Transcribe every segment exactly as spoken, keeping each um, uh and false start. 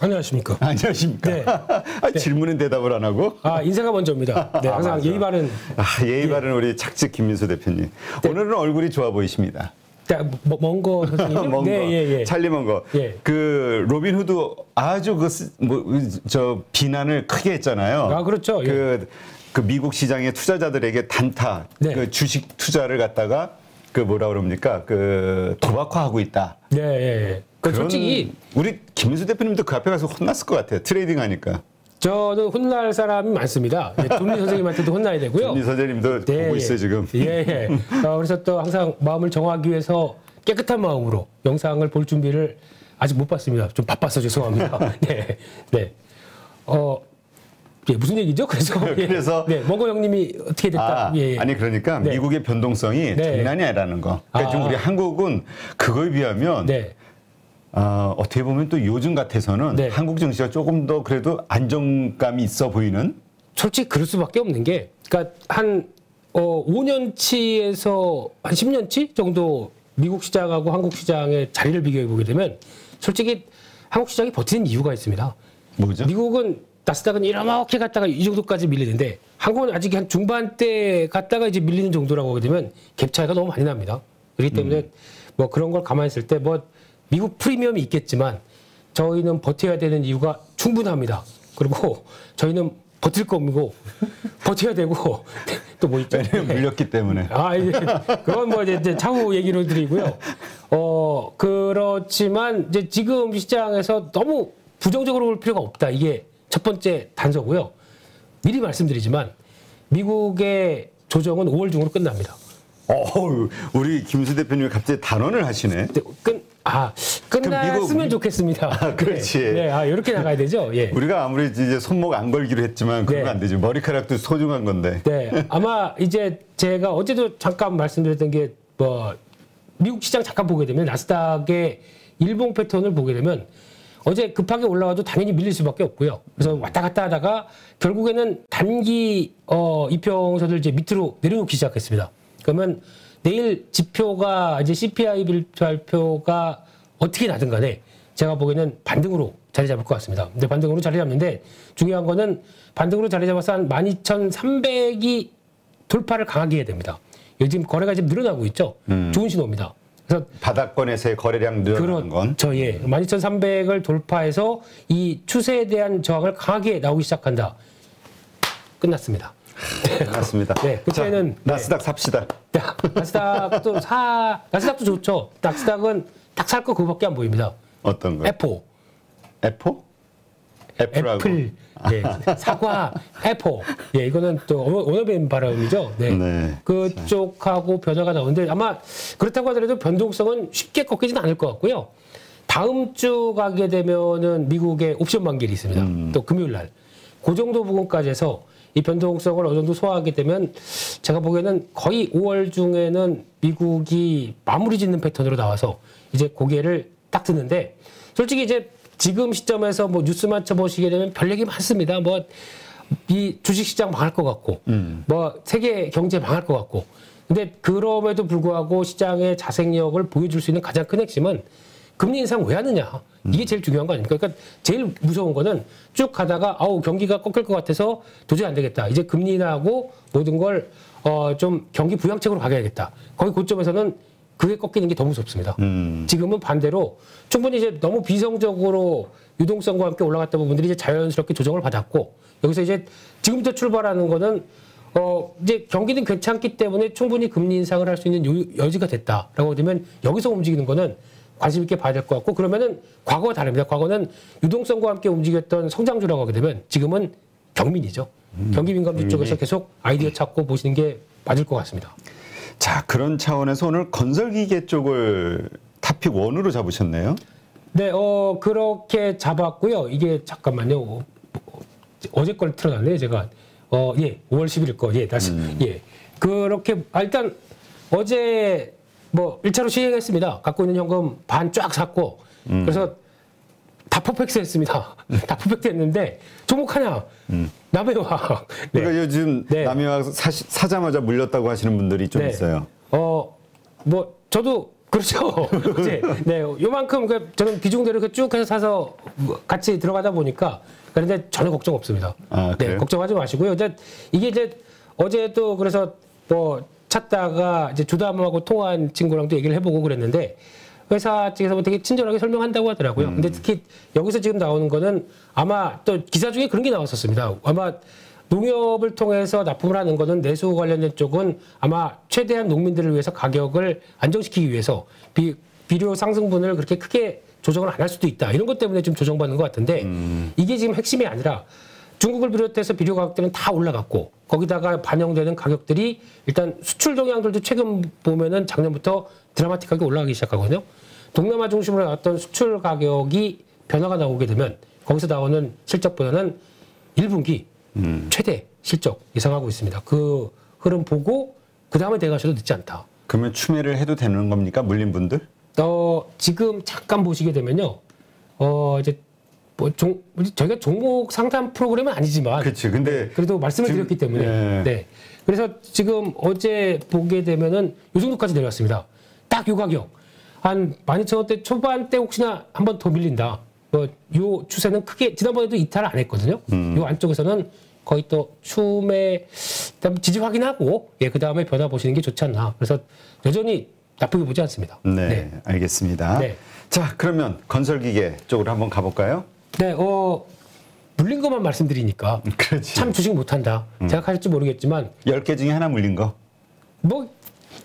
안녕하십니까. 안녕하십니까. 네. 아, 네. 질문은 대답을 안 하고. 아, 인사가 먼저입니다. 네, 항상 예의 바른. 아, 예의 바른 예. 우리 착즙 김민수 대표님. 네. 오늘은 얼굴이 좋아 보이십니다. 네, 먼거 선생님. 먼거. 네, 예, 예. 찰리 먼거. 예. 그 로빈후드 아주 그 뭐 저 비난을 크게 했잖아요. 아, 그렇죠. 그, 예. 그 미국 시장의 투자자들에게 단타, 네. 그 주식 투자를 갖다가 그 뭐라 그럽니까? 그 도박화하고 있다. 네, 예, 예. 그 솔직히 우리 김민수 대표님도 그 앞에 가서 혼났을 것 같아요. 트레이딩 하니까. 저는 혼날 사람이 많습니다. 네, 존리 선생님한테도 혼나야 되고요. 존리 선생님도 네, 보고 있어요 지금. 예, 예. 어, 그래서 또 항상 마음을 정하기 위해서 깨끗한 마음으로 영상을 볼 준비를 아직 못 봤습니다. 좀 바빠서 죄송합니다. 네, 네. 어, 예, 무슨 얘기죠? 그래서 예, 그래서 네, 먼거 형님이 어떻게 됐다? 아, 예, 예. 아니 그러니까 네. 미국의 변동성이 네. 장난이 아니라는 거. 그러니까 아, 지금 우리 한국은 그거에 비하면. 네. 어, 어떻게 보면 또 요즘 같아서는 네. 한국 증시가 조금 더 그래도 안정감이 있어 보이는? 솔직히 그럴 수밖에 없는 게, 그러니까 한 어, 오 년치에서 한 십 년치 정도 미국 시장하고 한국 시장의 자리를 비교해 보게 되면 솔직히 한국 시장이 버티는 이유가 있습니다. 뭐죠? 미국은 나스닥은 이렇게 갔다가 이 정도까지 밀리는데 한국은 아직 한 중반대 갔다가 이제 밀리는 정도라고 하게 되면 갭 차이가 너무 많이 납니다. 그렇기 때문에 음. 뭐 그런 걸 가만히 있을 때 뭐 미국 프리미엄이 있겠지만 저희는 버텨야 되는 이유가 충분합니다. 그리고 저희는 버틸 겁니고 버텨야 되고 또 뭐 있죠? 왜냐면 물렸기 때문에. 아, 이제 그건 뭐 이제 차후 얘기를 드리고요. 어 그렇지만 이제 지금 시장에서 너무 부정적으로 볼 필요가 없다. 이게 첫 번째 단서고요. 미리 말씀드리지만 미국의 조정은 오월 중으로 끝납니다. 어우, 우리 김민수 대표님이 갑자기 단언을 하시네. 네, 끝, 아, 끝났으면 미국... 좋겠습니다. 아, 그렇지. 네, 네, 아, 이렇게 나가야 되죠. 예. 우리가 아무리 이제 손목 안 걸기로 했지만 그건 네. 안 되죠. 머리카락도 소중한 건데. 네, 아마 이제 제가 어제도 잠깐 말씀드렸던 게 뭐 미국 시장 잠깐 보게 되면 나스닥의 일봉 패턴을 보게 되면 어제 급하게 올라와도 당연히 밀릴 수밖에 없고요. 그래서 왔다 갔다 하다가 결국에는 단기 어, 이평선을 이제 밑으로 내려놓기 시작했습니다. 그러면 내일 지표가 이제 씨피아이 발표가 어떻게 나든 간에 제가 보기에는 반등으로 자리 잡을 것 같습니다. 근데 반등으로 자리 잡는데 중요한 거는 반등으로 자리 잡아서 한 만 이천삼백이 돌파를 강하게 해야 됩니다. 요즘 거래가 지금 늘어나고 있죠. 음. 좋은 신호입니다. 그래서 바닥권에서의 거래량 늘어나는 건? 그렇죠. 예. 만 이천삼백을 돌파해서 이 추세에 대한 저항을 강하게 나오기 시작한다. 끝났습니다. 네, 맞습니다. 네, 그때는 나스닥 네. 삽시다. 네, 나스닥도 사, 나스닥도 좋죠. 나스닥은 딱 살 거 그거밖에 안 보입니다. 어떤 거? 애플. 애플? 애플하고. 애플. 네, 사과, 애플. 예, 네, 이거는 또 언어배인 발음이죠. 네, 네. 그쪽하고 변화가 나오는데 아마 그렇다고 하더라도 변동성은 쉽게 꺾이진 않을 것 같고요. 다음 주 가게 되면은 미국의 옵션 만기일이 있습니다. 음. 또 금요일 날. 그 정도 부분까지 해서. 이 변동성을 어느 정도 소화하게 되면 제가 보기에는 거의 오월 중에는 미국이 마무리 짓는 패턴으로 나와서 이제 고개를 딱 드는데 솔직히 이제 지금 시점에서 뭐 뉴스만 쳐보시게 되면 별 얘기 많습니다. 뭐 이 주식시장 망할 것 같고 음. 뭐 세계 경제 망할 것 같고 근데 그럼에도 불구하고 시장의 자생력을 보여줄 수 있는 가장 큰 핵심은 금리 인상 왜 하느냐. 이게 제일 중요한 거 아닙니까? 그러니까 제일 무서운 거는 쭉 가다가 아우 경기가 꺾일 것 같아서 도저히 안 되겠다. 이제 금리 인하하고 모든 걸 어 좀 경기 부양책으로 가야겠다. 거기 고점에서는 그게 꺾이는 게 더 무섭습니다. 음. 지금은 반대로 충분히 이제 너무 비성적으로 유동성과 함께 올라갔던 부분들이 이제 자연스럽게 조정을 받았고 여기서 이제 지금부터 출발하는 거는 어 이제 경기는 괜찮기 때문에 충분히 금리 인상을 할 수 있는 요, 여지가 됐다라고 되면 여기서 움직이는 거는 관심 있게 봐야 될 것 같고 그러면은 과거와 다릅니다. 과거는 유동성과 함께 움직였던 성장주라고 하게 되면 지금은 경민이죠. 음, 경기 민감주 음, 쪽에서 계속 아이디어 찾고 보시는 게 맞을 것 같습니다. 자 그런 차원에서 오늘 건설기계 쪽을 탑픽 원으로 잡으셨네요. 네, 어 그렇게 잡았고요. 이게 잠깐만요. 어, 어제 걸 틀어놨네요. 제가 어 예 오월 십일일 거 예 다시 음. 예 그렇게 아, 일단 어제 뭐 일 차로 시행했습니다. 갖고 있는 현금 반 쫙 샀고 음. 그래서 다 퍼펙트 했습니다. 다 퍼펙트 했는데 종목 하나 음. 남해화학. 네. 그러니까 요즘 네. 남해화학 사시, 사자마자 물렸다고 하시는 분들이 좀 네. 있어요. 어, 뭐 저도 그렇죠. 이제 네, 요만큼 그러니까 저는 비중대로 이렇게 쭉 해서 사서 같이 들어가다 보니까 그런데 전혀 걱정 없습니다. 아, 네, 걱정하지 마시고요. 이제 이게 이제 어제 또 그래서 뭐 찾다가 이제 주담하고 통화한 친구랑도 얘기를 해보고 그랬는데 회사 측에서 되게 친절하게 설명한다고 하더라고요. 음. 근데 특히 여기서 지금 나오는 거는 아마 또 기사 중에 그런 게 나왔었습니다. 아마 농협을 통해서 납품을 하는 거는 내수 관련된 쪽은 아마 최대한 농민들을 위해서 가격을 안정시키기 위해서 비, 비료 상승분을 그렇게 크게 조정을 안 할 수도 있다. 이런 것 때문에 좀 조정받는 것 같은데 음. 이게 지금 핵심이 아니라 중국을 비롯해서 비료 가격들은 다 올라갔고 거기다가 반영되는 가격들이 일단 수출 동향들도 최근 보면은 작년부터 드라마틱하게 올라가기 시작하거든요. 동남아 중심으로 나왔던 수출 가격이 변화가 나오게 되면 거기서 나오는 실적보다는 일 분기 음. 최대 실적 예상하고 있습니다. 그 흐름 보고 그 다음에 대응하셔도 늦지 않다. 그러면 추매를 해도 되는 겁니까? 물린 분들? 어, 지금 잠깐 보시게 되면요. 어, 이제 뭐 종, 저희가 종목 상담 프로그램은 아니지만 그치, 근데 그래도 말씀을 지금, 드렸기 때문에 예. 네. 그래서 지금 어제 보게 되면은 이 정도까지 내려왔습니다. 딱 요 가격 한 만 이천 원대 초반대 혹시나 한 번 더 밀린다. 뭐 요 추세는 크게 지난번에도 이탈 안 했거든요. 음. 요 안쪽에서는 거의 또 추매 지지 확인하고 예, 그 다음에 변화 보시는 게 좋지 않나. 그래서 여전히 나쁘게 보지 않습니다. 네, 네. 알겠습니다. 네. 자, 그러면 건설기계 쪽으로 한번 가볼까요? 네, 어, 물린 것만 말씀드리니까 그렇지. 참 주식 못한다 음. 생각하실지 모르겠지만 열 개 중에 하나 물린 거? 뭐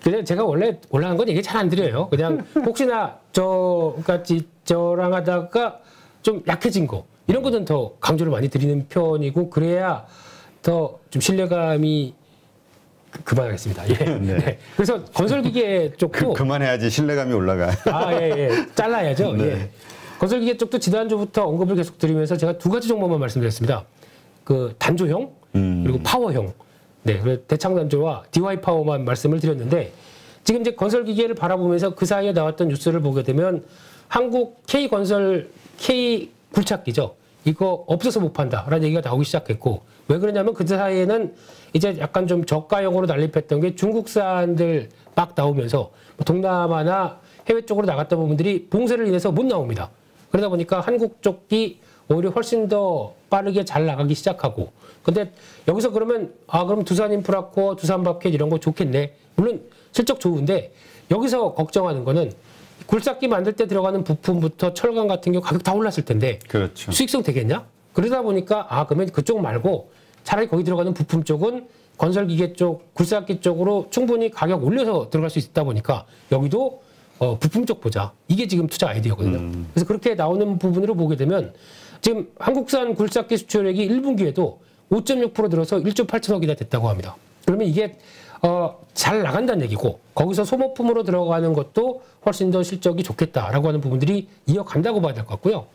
그냥 제가 원래 올라간 건 얘기 잘 안 드려요. 그냥 혹시나 저같이 저랑 하다가 좀 약해진 거 이런 거는 더 강조를 많이 드리는 편이고 그래야 더 좀 신뢰감이 그만하겠습니다. 예. 네. 네. 그래서 건설기계 쪽도 그, 그만해야지 신뢰감이 올라가. 아, 예, 예. 잘라야죠. 네. 예. 건설기계 쪽도 지난주부터 언급을 계속 드리면서 제가 두 가지 종목만 말씀드렸습니다. 그 단조형 음. 그리고 파워형. 네, 그래서 대창단조와 디와이파워만 말씀을 드렸는데 지금 이제 건설기계를 바라보면서 그 사이에 나왔던 뉴스를 보게 되면 한국 K건설 K 굴착기죠. 이거 없어서 못 판다라는 얘기가 나오기 시작했고 왜 그러냐면 그 사이에는 이제 약간 좀 저가형으로 난립했던 게 중국산들 막 나오면서 동남아나 해외 쪽으로 나갔던 부분들이 봉쇄를 인해서 못 나옵니다. 그러다 보니까 한국 쪽이 오히려 훨씬 더 빠르게 잘 나가기 시작하고 근데 여기서 그러면 아 그럼 두산인프라코, 두산박켓 이런 거 좋겠네. 물론 실적 좋은데 여기서 걱정하는 거는 굴삭기 만들 때 들어가는 부품부터 철강 같은 경우 가격 다 올랐을 텐데 그렇죠. 수익성 되겠냐? 그러다 보니까 아 그러면 그쪽 말고 차라리 거기 들어가는 부품 쪽은 건설기계 쪽, 굴삭기 쪽으로 충분히 가격 올려서 들어갈 수 있다 보니까 여기도 어, 부품 쪽 보자. 이게 지금 투자 아이디어거든요. 음. 그래서 그렇게 나오는 부분으로 보게 되면 지금 한국산 굴삭기 수출액이 일 분기에도 오 점 육 퍼센트 늘어서 일 조 팔천억이나 됐다고 합니다. 그러면 이게 어, 잘 나간다는 얘기고 거기서 소모품으로 들어가는 것도 훨씬 더 실적이 좋겠다라고 하는 부분들이 이어간다고 봐야 될 것 같고요.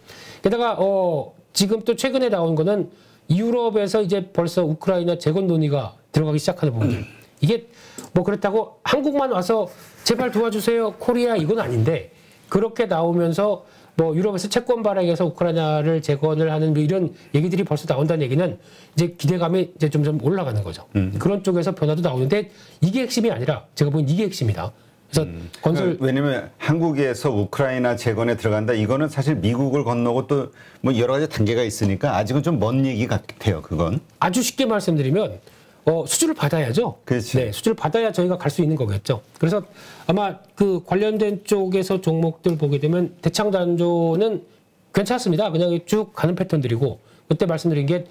게다가 어, 지금 또 최근에 나온 거는 유럽에서 이제 벌써 우크라이나 재건 논의가 들어가기 시작하는 부분들. 이게 뭐 그렇다고 한국만 와서 제발 도와주세요 코리아 이건 아닌데 그렇게 나오면서 뭐 유럽에서 채권 발행해서 우크라이나를 재건을 하는 이런 얘기들이 벌써 나온다는 얘기는 이제 기대감이 이제 점점 올라가는 거죠. 음. 그런 쪽에서 변화도 나오는데 이게 핵심이 아니라 제가 보기엔 이게 핵심이다. 그래서 음. 건설 그러니까 왜냐면 한국에서 우크라이나 재건에 들어간다 이거는 사실 미국을 건너고 또 뭐 여러 가지 단계가 있으니까 아직은 좀 먼 얘기 같아요. 그건 아주 쉽게 말씀드리면 어, 수주를 받아야죠. 그렇지. 네, 수주를 받아야 저희가 갈 수 있는 거겠죠. 그래서 아마 그 관련된 쪽에서 종목들 보게 되면 대창단조는 괜찮습니다. 그냥 쭉 가는 패턴들이고 그때 말씀드린 게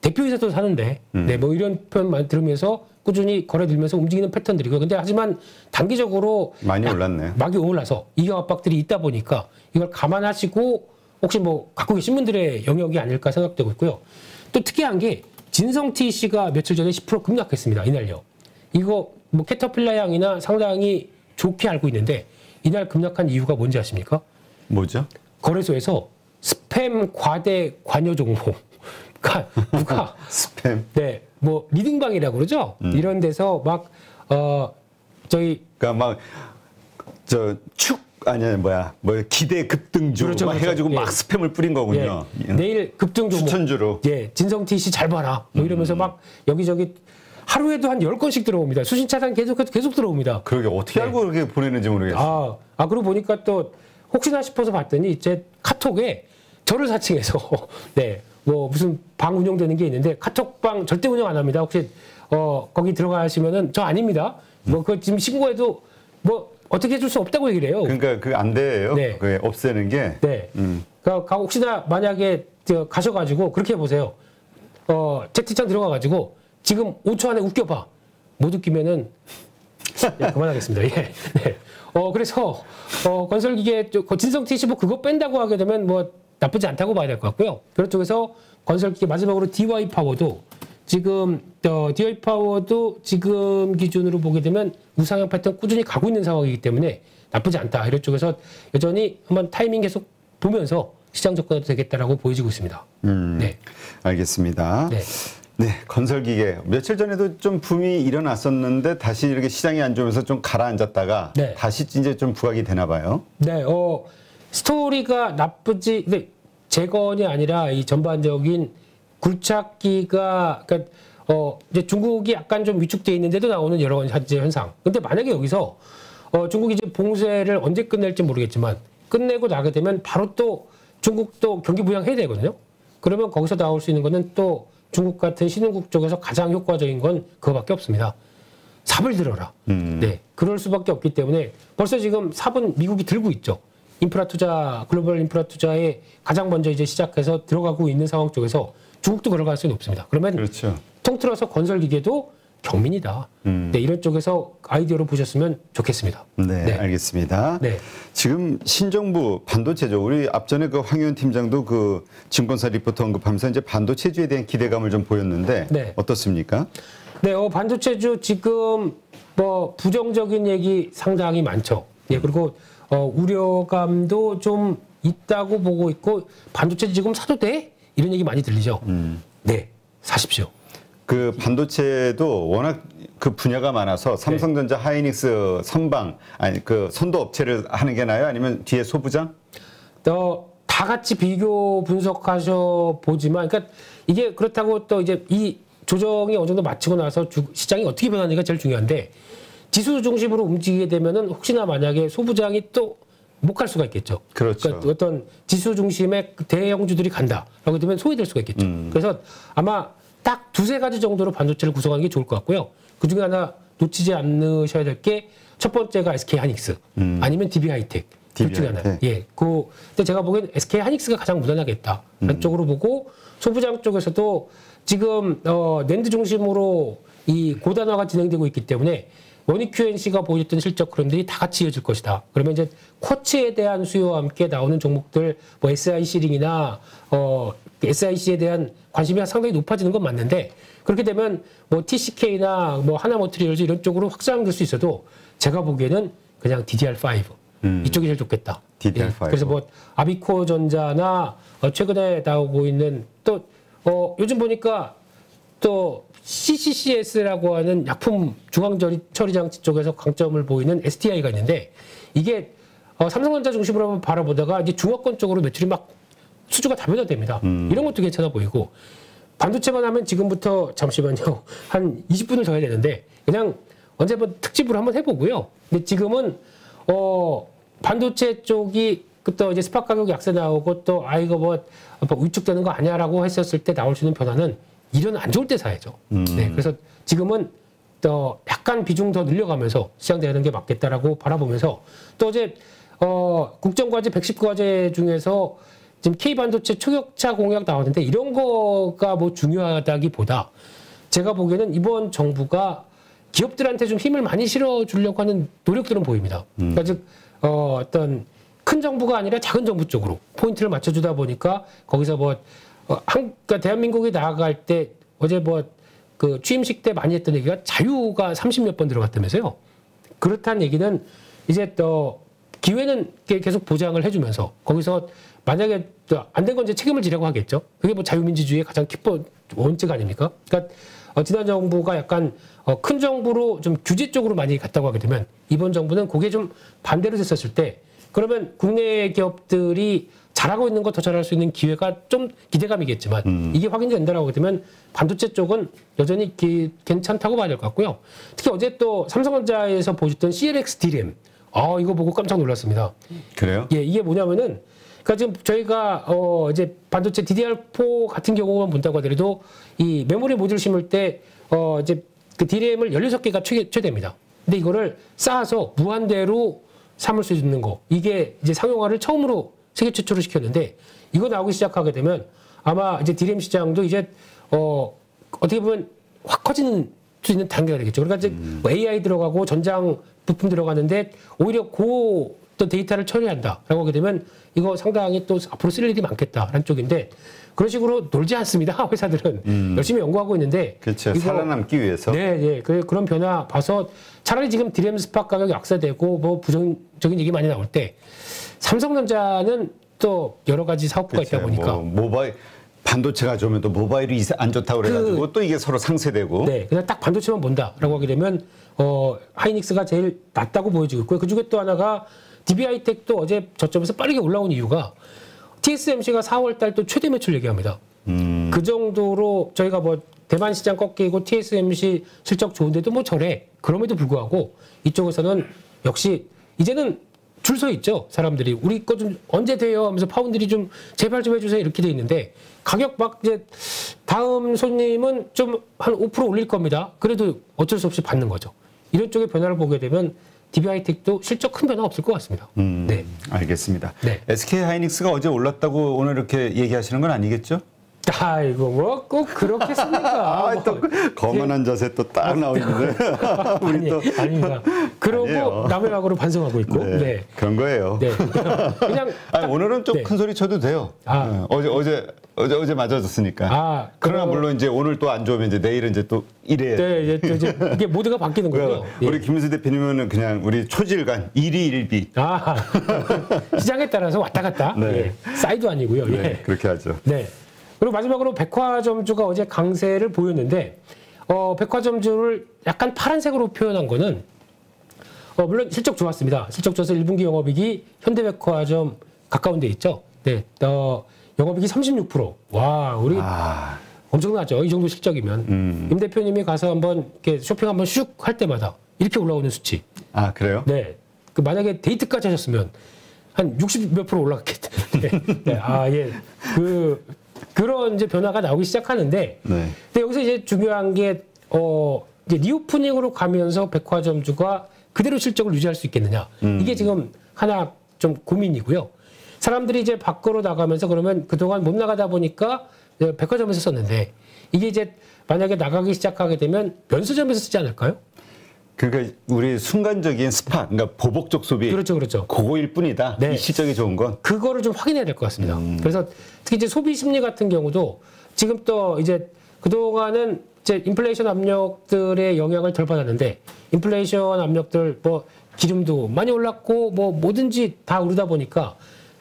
대표이사도 사는데 음. 네, 뭐 이런 표현만 들으면서 꾸준히 거래들면서 움직이는 패턴들이고요. 근데 하지만 단기적으로 많이 올랐네. 막이 올라서 이격 압박들이 있다 보니까 이걸 감안하시고 혹시 뭐 갖고 계신 분들의 영역이 아닐까 생각되고 있고요. 또 특이한 게 진성티씨가 며칠 전에 십 퍼센트 급락했습니다. 이날요. 이거 뭐 캐터필라 향이나 상당히 좋게 알고 있는데 이날 급락한 이유가 뭔지 아십니까? 뭐죠? 거래소에서 스팸 과대 관여 정보. 그러니까 누가 스팸. 네, 뭐 리딩방이라고 그러죠. 음. 이런 데서 막 어 저희. 그러니까 막 저 축. 아니야 뭐야 뭐 기대 급등 주 그렇죠, 막 그렇죠. 해가지고 예. 막 스팸을 뿌린 거군요. 예. 내일 급등 주 추천주로. 예, 진성티씨 잘 봐라. 뭐 이러면서 음. 막 여기저기 하루에도 한 열 건씩 들어옵니다. 수신 차단 계속해서 계속 들어옵니다. 그러게 어떻게 네. 알고 그렇게 보내는지 모르겠어요. 아, 아 그러고 보니까 또 혹시나 싶어서 봤더니 제 카톡에 저를 사칭해서 네, 뭐 무슨 방 운영되는 게 있는데 카톡방 절대 운영 안 합니다. 혹시 어 거기 들어가시면은 저 아닙니다. 뭐 그걸 지금 신고해도 뭐 어떻게 해줄 수 없다고 얘기를 해요. 그러니까 그게 안 돼요. 네. 그게 없애는 게. 네. 음. 그러니까 혹시나 만약에 가셔가지고 그렇게 해보세요. 어 채팅창 들어가가지고. 지금 오 초 안에 웃겨봐. 못 웃기면은 예, 그만하겠습니다. 예. 네. 어 그래서 어 건설기계 진성티씨 뭐 그거 뺀다고 하게 되면 뭐 나쁘지 않다고 봐야 될 것 같고요. 그런 쪽에서 건설기계 마지막으로 디와이 파워도 지금 어, 디와이 파워도 지금 기준으로 보게 되면 우상향 패턴 꾸준히 가고 있는 상황이기 때문에 나쁘지 않다. 이런 쪽에서 여전히 한번 타이밍 계속 보면서 시장 접근해도 되겠다라고 보여지고 있습니다. 음, 네, 알겠습니다. 네. 네, 건설기계. 며칠 전에도 좀 붐이 일어났었는데 다시 이렇게 시장이 안 좋으면서 좀 가라앉았다가 네. 다시 이제 좀 부각이 되나 봐요. 네, 어, 스토리가 나쁘지, 근데 재건이 아니라 이 전반적인 굴착기가, 그러니까 어, 이제 중국이 약간 좀 위축되어 있는데도 나오는 여러 가지 현상. 근데 만약에 여기서 어, 중국이 이제 봉쇄를 언제 끝낼지 모르겠지만 끝내고 나게 되면 바로 또 중국도 경기 부양해야 되거든요. 그러면 거기서 나올 수 있는 거는 또 중국 같은 신흥국 쪽에서 가장 효과적인 건 그거밖에 없습니다. 삽을 들어라. 음. 네, 그럴 수밖에 없기 때문에 벌써 지금 삽은 미국이 들고 있죠. 인프라 투자, 글로벌 인프라 투자에 가장 먼저 이제 시작해서 들어가고 있는 상황 쪽에서 중국도 걸어갈 수는 없습니다. 그러면 그렇죠. 통틀어서 건설기계도 경민이다. 음. 네, 이런 쪽에서 아이디어로 보셨으면 좋겠습니다. 네, 네. 알겠습니다. 네. 지금 신정부 반도체죠. 우리 앞전에 그 황희원 팀장도 그 증권사 리포터 언급하면서 이제 반도체주에 대한 기대감을 좀 보였는데 네. 어떻습니까? 네, 어, 반도체주 지금 뭐 부정적인 얘기 상당히 많죠. 예, 그리고 어, 우려감도 좀 있다고 보고 있고 반도체 지금 사도 돼? 이런 얘기 많이 들리죠. 음. 네, 사십시오. 그 반도체도 워낙 그 분야가 많아서 삼성전자, 네. 하이닉스, 선방 아니 그 선도 업체를 하는 게 나아요? 아니면 뒤에 소부장? 또 다 같이 비교 분석하셔 보지만, 그러니까 이게 그렇다고 또 이제 이 조정이 어느 정도 마치고 나서 주, 시장이 어떻게 변하는지가 제일 중요한데 지수 중심으로 움직이게 되면은 혹시나 만약에 소부장이 또 못 갈 수가 있겠죠. 그렇죠. 그러니까 어떤 지수 중심의 대형주들이 간다라고 되면 소외될 수가 있겠죠. 음. 그래서 아마 딱 두세 가지 정도로 반도체를 구성하는 게 좋을 것 같고요. 그중에 하나 놓치지 않으셔야 될 게 첫 번째가 에스케이하이닉스 음. 아니면 디비하이텍 둘 중에 하나. 예, 그 근데 제가 보기엔 에스케이하이닉스가 가장 무난하겠다. 한쪽으로 음. 보고 소부장 쪽에서도 지금 어, 낸드 중심으로 이 고단화가 진행되고 있기 때문에 원익 큐엔씨가 보여줬던 실적 흐름들이 다 같이 이어질 것이다. 그러면 이제 쿼츠에 대한 수요와 함께 나오는 종목들, 뭐 에스아이씨링이나 어, 에스아이씨에 대한 관심이 상당히 높아지는 건 맞는데 그렇게 되면 뭐 티씨케이나 뭐 하나모트리얼즈 이런 쪽으로 확장될 수 있어도 제가 보기에는 그냥 디디알 파이브 음. 이쪽이 제일 좋겠다. 디디알 파이브. 예, 그래서 뭐 아비코 전자나 어, 최근에 나오고 있는 또 어, 요즘 보니까 또 씨씨씨에스라고 하는 약품 중앙처리장치 쪽에서 강점을 보이는 에스티아이가 있는데 이게 어, 삼성전자 중심으로 한번 바라보다가 이제 중화권 쪽으로 매출이 막 수주가 다 변화됩니다. 음. 이런 것도 괜찮아 보이고 반도체만 하면 지금부터 잠시만요. 한 이십 분을 더 해야 되는데 그냥 언제 한번 특집으로 한번 해보고요. 근데 지금은 어, 반도체 쪽이 또 이제 스팟 가격이 약세 나오고 또 아 이거 뭐 위축되는 거 아니야라고 했었을 때 나올 수 있는 변화는 이런 안 좋을 때 사야죠. 음. 네, 그래서 지금은 또 약간 비중 더 늘려가면서 시장 대하는 게 맞겠다라고 바라보면서 또 어제 어, 국정과제 백십 과제 중에서 지금 K반도체 초격차 공약 나왔는데 이런 거가 뭐 중요하다기보다 제가 보기에는 이번 정부가 기업들한테 좀 힘을 많이 실어주려고 하는 노력들은 보입니다. 음. 그러니까 즉 어, 어떤 큰 정부가 아니라 작은 정부 쪽으로 포인트를 맞춰주다 보니까 거기서 뭐 어, 한, 그러니까 대한민국이 나아갈 때 어제 뭐 그 취임식 때 많이 했던 얘기가 자유가 삼십 몇 번 들어갔다면서요. 그렇다는 얘기는 이제 또 기회는 계속 보장을 해주면서 거기서 만약에 안 된 건 이제 책임을 지라고 하겠죠. 그게 뭐 자유민주주의의 가장 기본 원칙 아닙니까? 그러니까 어, 지난 정부가 약간 어, 큰 정부로 좀 규제 쪽으로 많이 갔다고 하게 되면 이번 정부는 그게 좀 반대로 됐었을 때 그러면 국내 기업들이 잘하고 있는 거 더 잘할 수 있는 기회가 좀 기대감이겠지만 음. 이게 확인된다라고 되면 반도체 쪽은 여전히 기, 괜찮다고 봐야 될 것 같고요. 특히 어제 또 삼성전자에서 보셨던 씨엘엑스 D램, 아 이거 보고 깜짝 놀랐습니다. 그래요? 예, 이게 뭐냐면은 그러니까 지금 저희가 어 이제 반도체 디디알 포 같은 경우만 본다고 하더라도 이 메모리 모듈 심을 때 어 이제 그 D램을 열여섯 개가 최, 최대입니다. 근데 이거를 쌓아서 무한대로 삼을 수 있는 거, 이게 이제 상용화를 처음으로 세계 최초로 시켰는데 이거 나오기 시작하게 되면 아마 이제 D램 시장도 이제 어 어떻게 보면 확 커지는 수 있는 단계가 되겠죠. 그러니까 이제 음. 에이아이 들어가고 전장 부품 들어가는데 오히려 그 또 데이터를 처리한다라고 하게 되면 이거 상당히 또 앞으로 쓸 일이 많겠다라는 쪽인데 그런 식으로 놀지 않습니다. 회사들은 음. 열심히 연구하고 있는데 그렇죠. 이거, 살아남기 위해서 네, 네, 그, 그런 변화 봐서 차라리 지금 D램 스팟 가격 약세되고 뭐 부정적인 얘기 많이 나올 때 삼성전자는 또 여러 가지 사업부가 그쵸, 있다 보니까 뭐, 모바일 반도체가 좋으면 또 모바일이 안 좋다고 그래가지고 그, 또 이게 서로 상쇄되고 네 그냥 딱 반도체만 본다라고 하게 되면 어 하이닉스가 제일 낮다고 보여지고 있고요. 그중에 또 하나가 디비하이텍도 어제 저점에서 빠르게 올라온 이유가 티에스엠씨가 사월 달 또 최대 매출 얘기합니다. 음. 그 정도로 저희가 뭐 대만 시장 꺾이고 티에스엠씨 실적 좋은데도 뭐 저래 그럼에도 불구하고 이쪽에서는 역시 이제는 줄 서 있죠. 사람들이 우리 거 좀 언제 돼요 하면서 파운드리 좀 제발 좀 해주세요 이렇게 돼 있는데 가격 막 이제 다음 손님은 좀 한 오 퍼센트 올릴 겁니다. 그래도 어쩔 수 없이 받는 거죠. 이런 쪽의 변화를 보게 되면 디비하이텍도 실적 큰 변화 없을 것 같습니다. 음, 네, 알겠습니다. 네. 에스케이하이닉스가 어제 올랐다고 오늘 이렇게 얘기하시는 건 아니겠죠? 아이고 뭐 꼭 그렇겠습니까? 아, 또 거만한 자세 또 딱 나오는데 우리 또 아닙니다. 그러고 남의 막으로 반성하고 있고 네, 네. 그런 거예요. 네. 그냥 아니, 딱, 오늘은 좀 큰 네. 소리 쳐도 돼요. 아, 네. 어제 어제 어제 어제 맞아졌으니까. 아, 그러나 그럼, 물론 이제 오늘 또 안 좋으면 이제 내일은 이제 또 이래야 네, 이제, 또 이제 이게 모두가 바뀌는 거예요. 예. 우리 김민수 대표님은 그냥 우리 초질간 일희일비. 아, 시장에 따라서 왔다 갔다. 네, 예. 사이도 아니고요. 네, 예. 그렇게 하죠. 네. 그리고 마지막으로 백화점주가 어제 강세를 보였는데 어, 백화점주를 약간 파란색으로 표현한 거는 어, 물론 실적 좋았습니다. 실적 좋아서 일 분기 영업이익이 현대백화점 가까운 데 있죠. 네, 어, 영업이익이 삼십육 퍼센트. 와, 우리 아... 엄청나죠. 이 정도 실적이면. 음... 임 대표님이 가서 한번 이렇게 쇼핑 한번 슉 할 때마다 이렇게 올라오는 수치. 아, 그래요? 네. 그 만약에 데이트까지 하셨으면 한 육십 몇 프로 올라갔겠다. 네, 네, 아, 예. 그... 그런 이제 변화가 나오기 시작하는데, 네. 근데 여기서 이제 중요한 게, 어, 이제 리오프닝으로 가면서 백화점주가 그대로 실적을 유지할 수 있겠느냐. 음. 이게 지금 하나 좀 고민이고요. 사람들이 이제 밖으로 나가면서 그러면 그동안 못 나가다 보니까 백화점에서 썼는데, 이게 이제 만약에 나가기 시작하게 되면 면세점에서 쓰지 않을까요? 그러니까 우리 순간적인 스팟, 그러니까 보복적 소비, 그렇죠, 그렇죠. 그거일 뿐이다. 네. 이 실적이 좋은 건 그거를 좀 확인해야 될 것 같습니다. 음. 그래서 특히 이제 소비 심리 같은 경우도 지금 또 이제 그 동안은 이제 인플레이션 압력들의 영향을 덜 받았는데 인플레이션 압력들 뭐 기름도 많이 올랐고 뭐 뭐든지 다 오르다 보니까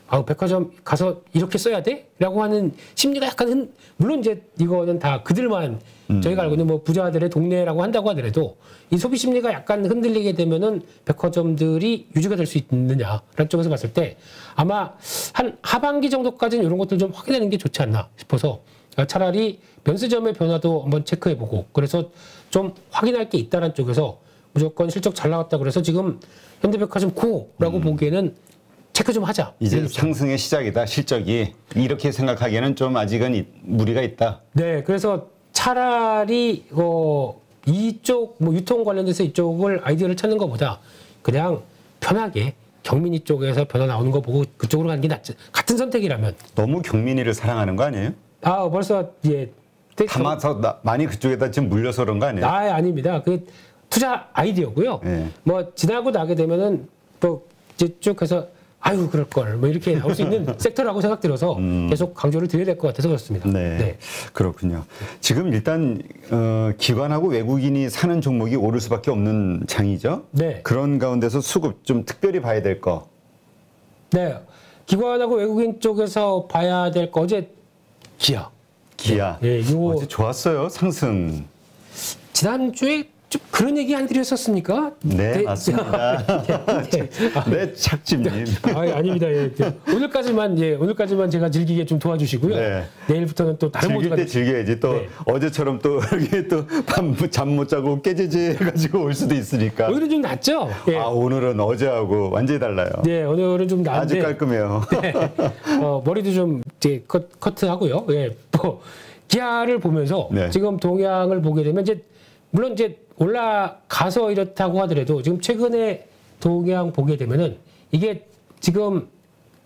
아 백화점 가서 이렇게 써야 돼?라고 하는 심리가 약간 흔, 물론 이제 이거는 다 그들만 음. 저희가 알고 있는 뭐 부자들의 동네라고 한다고 하더라도 이 소비 심리가 약간 흔들리게 되면은 백화점들이 유지가 될 수 있느냐라는 쪽에서 봤을 때 아마 한 하반기 정도까지는 이런 것들 좀 확인하는 게 좋지 않나 싶어서 차라리 면세점의 변화도 한번 체크해보고 그래서 좀 확인할 게 있다라는 쪽에서 무조건 실적 잘 나왔다 그래서 지금 현대백화점 코어라고 음. 보기에는. 체크 좀 하자. 이제 상승의 시작이다. 실적이. 이렇게 생각하기에는 좀 아직은 무리가 있다. 네. 그래서 차라리 어, 이쪽 뭐 유통 관련돼서 이쪽을 아이디어를 찾는 것보다 그냥 편하게 경민이 쪽에서 변화 나오는 거 보고 그쪽으로 가는 게 낫지. 같은 선택이라면. 너무 경민이를 사랑하는 거 아니에요? 아 벌써 예. 담아서 나, 많이 그쪽에다 지금 물려서 그런 거 아니에요? 아 아닙니다. 그 투자 아이디어고요. 예. 뭐 지나고 나게 되면은 뭐 이제 쭉 해서 아유 그럴 걸 뭐 이렇게 나올 수 있는 섹터라고 생각들어서 음. 계속 강조를 드려야 될 것 같아서 그렇습니다. 네, 네. 그렇군요. 지금 일단 어, 기관하고 외국인이 사는 종목이 오를 수밖에 없는 장이죠. 네. 그런 가운데서 수급 좀 특별히 봐야 될 거. 네, 기관하고 외국인 쪽에서 봐야 될 거 어제 기아. 기아. 네, 네, 이거 어제 좋았어요 상승. 지난주에 좀 그런 얘기 안 드렸었습니까? 네, 네. 맞습니다. 네, 네, 착집님. 아, 아닙니다. 예. 오늘까지만 예, 오늘까지만 제가 즐기게 좀 도와주시고요. 네. 내일부터는 또 다른 모드가 즐길 때 즐겨야지. 또 네. 어제처럼 또 이렇게 또 잠 못 자고 깨지지 해가지고 올 수도 있으니까. 오늘은 좀 낫죠? 예. 아, 오늘은 어제하고 완전히 달라요. 네, 오늘은 좀 나은데 아주 깔끔해요. 네. 어, 머리도 좀 이제 컷, 커트하고요. 예, 뭐 기아를 보면서 네. 지금 동향을 보게 되면 이제 물론 이제 올라가서 이렇다고 하더라도 지금 최근에 동향 보게 되면은 이게 지금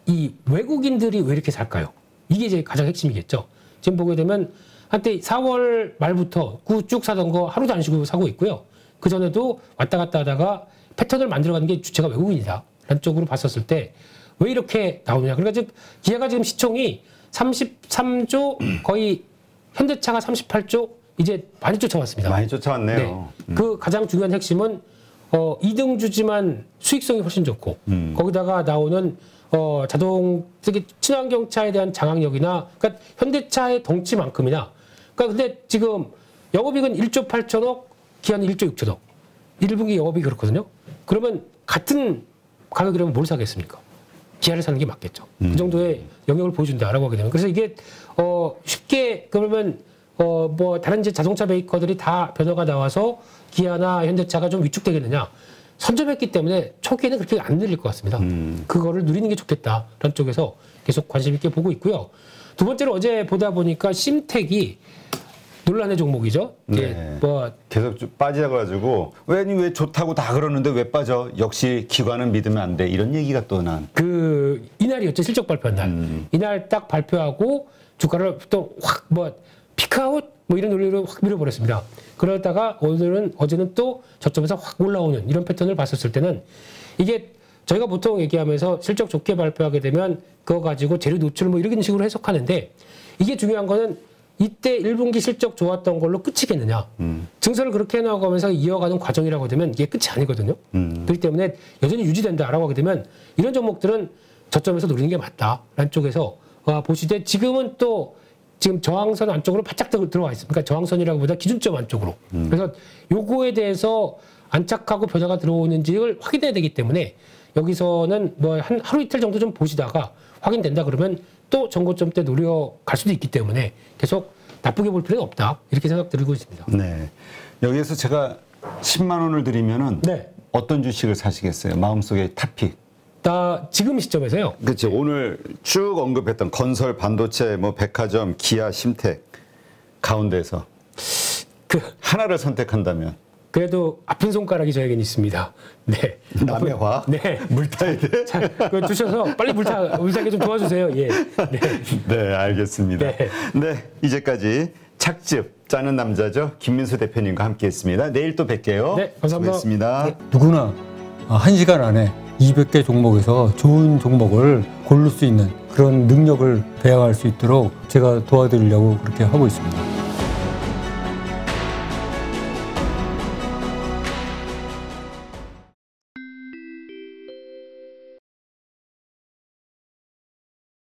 이 외국인들이 왜 이렇게 살까요? 이게 이제 가장 핵심이겠죠. 지금 보게 되면 한때 사월 말부터 쭉 사던 거 하루도 안 쉬고 사고 있고요. 그 전에도 왔다 갔다 하다가 패턴을 만들어가는 게 주체가 외국인이다. 라는 쪽으로 봤었을 때 왜 이렇게 나오냐. 그러니까 지금 기아가 지금 시총이 삼십삼조 거의 현대차가 삼십팔조 이제 많이 쫓아왔습니다. 많이 쫓아왔네요. 네. 음. 그 가장 중요한 핵심은 어, 이등주지만 수익성이 훨씬 좋고 음. 거기다가 나오는 어, 자동 특히 친환경차에 대한 장악력이나 그러니까 현대차의 덩치만큼이나 그러니까 근데 지금 영업이익은 일조 팔천억, 기아는 일조 육천억. 일 분기 영업이익이 그렇거든요. 그러면 같은 가격이라면 뭘 사겠습니까? 기아를 사는 게 맞겠죠. 음. 그 정도의 영역을 보여준다라고 하게 되면 그래서 이게 어, 쉽게 그러면 어, 뭐, 다른 이제 자동차 메이커들이 다 변화가 나와서 기아나 현대차가 좀 위축되겠느냐. 선점했기 때문에 초기에는 그렇게 안 늘릴 것 같습니다. 음. 그거를 누리는 게 좋겠다라는 쪽에서 계속 관심 있게 보고 있고요. 두 번째로 어제 보다 보니까 심택이 논란의 종목이죠. 네. 예, 뭐 계속 빠져가지고 왜, 왜 좋다고 다 그러는데 왜 빠져? 역시 기관은 믿으면 안 돼. 이런 얘기가 또 난. 그, 이날이었죠. 실적 발표한 날. 음. 이날 딱 발표하고 주가를 또 확 뭐, 피크아웃 뭐 이런 논리로 확 밀어버렸습니다. 그러다가 오늘은 어제는 또 저점에서 확 올라오는 이런 패턴을 봤었을 때는 이게 저희가 보통 얘기하면서 실적 좋게 발표하게 되면 그거 가지고 재료 노출 뭐 이런 식으로 해석하는데 이게 중요한 거는 이때 일 분기 실적 좋았던 걸로 끝이겠느냐. 음. 증설을 그렇게 해나가면서 이어가는 과정이라고 되면 이게 끝이 아니거든요. 음. 그렇기 때문에 여전히 유지된다라고 하게 되면 이런 종목들은 저점에서 노리는 게 맞다라는 쪽에서 보시되 지금은 또 지금 저항선 안쪽으로 바짝 들어와 있습니다. 그러니까 저항선이라고 보다 기준점 안쪽으로. 음. 그래서 요거에 대해서 안착하고 변화가 들어오는지를 확인해야 되기 때문에 여기서는 뭐 한 하루 이틀 정도 좀 보시다가 확인된다 그러면 또 전고점 때 노려갈 수도 있기 때문에 계속 나쁘게 볼 필요는 없다. 이렇게 생각 드리고 있습니다. 네. 여기에서 제가 십만 원을 드리면은 네. 어떤 주식을 사시겠어요? 마음속에 탑픽. 다 지금 시점에서요. 그렇죠. 네. 오늘 쭉 언급했던 건설, 반도체, 뭐 백화점, 기아, 심택 가운데서 그 하나를 선택한다면 그래도 아픈 손가락이 저에겐 있습니다. 네. 남해화학. 네. 물타야 돼. 자, 그거 주셔서 빨리 물타 물타게 좀 도와주세요. 예. 네. 네, 알겠습니다. 네. 네, 이제까지 착즙 짜는 남자죠. 김민수 대표님과 함께했습니다. 내일 또 뵐게요. 네, 감사합니다. 네. 누구나 한 시간 안에 이백 개 종목에서 좋은 종목을 고를 수 있는 그런 능력을 배양할 수 있도록 제가 도와드리려고 그렇게 하고 있습니다.